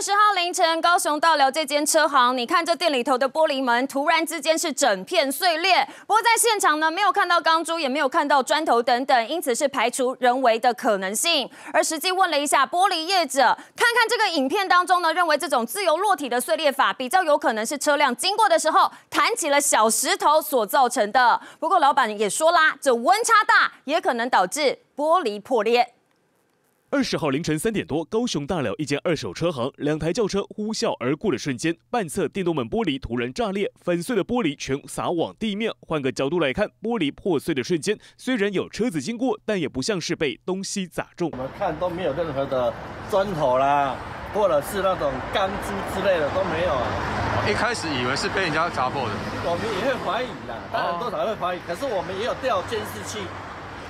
20号凌晨，高雄到寮这间车行，你看这店里头的玻璃门突然之间是整片碎裂。不过在现场呢，没有看到钢珠，也没有看到砖头等等，因此是排除人为的可能性。而实际问了一下玻璃业者，看看这个影片当中呢，认为这种自由落体的碎裂法比较有可能是车辆经过的时候弹起了小石头所造成的。不过老板也说啦，这温差大也可能导致玻璃破裂。 20号凌晨3点多，高雄大寮一间二手车行，两台轿车呼啸而过的瞬间，半侧电动门玻璃突然炸裂，粉碎的玻璃全洒往地面。换个角度来看，玻璃破碎的瞬间，虽然有车子经过，但也不像是被东西砸中。我们看都没有任何的砖头啦，或者是那种钢珠之类的都没有啊。一开始以为是被人家砸破的，我们也会怀疑啦，当然多少会怀疑。可是我们也有调监视器，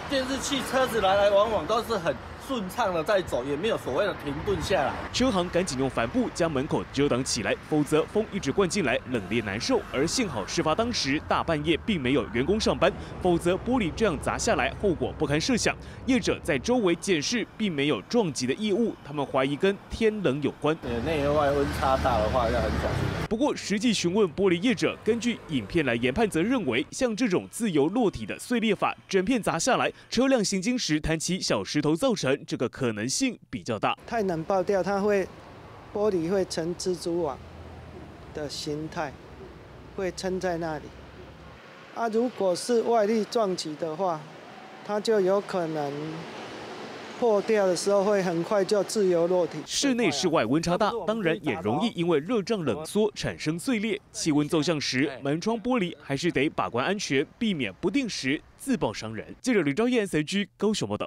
监视器车子来来往往都是很 顺畅的在走，也没有所谓的停顿下来。车行赶紧用帆布将门口遮挡起来，否则风一直灌进来，冷冽难受。而幸好事发当时大半夜，并没有员工上班，否则玻璃这样砸下来，后果不堪设想。业者在周围检视，并没有撞击的异物，他们怀疑跟天冷有关。内外温差大的话，要很小心。不过实际询问玻璃业者，根据影片来研判，则认为像这种自由落体的碎裂法，整片砸下来，车辆行经时弹起小石头造成。 这个可能性比较大，太难爆掉，它会玻璃会成蜘蛛网的形态，会撑在那里。啊，如果是外力撞击的话，它就有可能破掉的时候会很快就自由落体。室内室外温差大，当然也容易因为热胀冷缩产生碎裂。气温骤降时，门窗玻璃还是得把关安全，避免不定时自爆伤人。记者吕昭燕，SG高雄报道。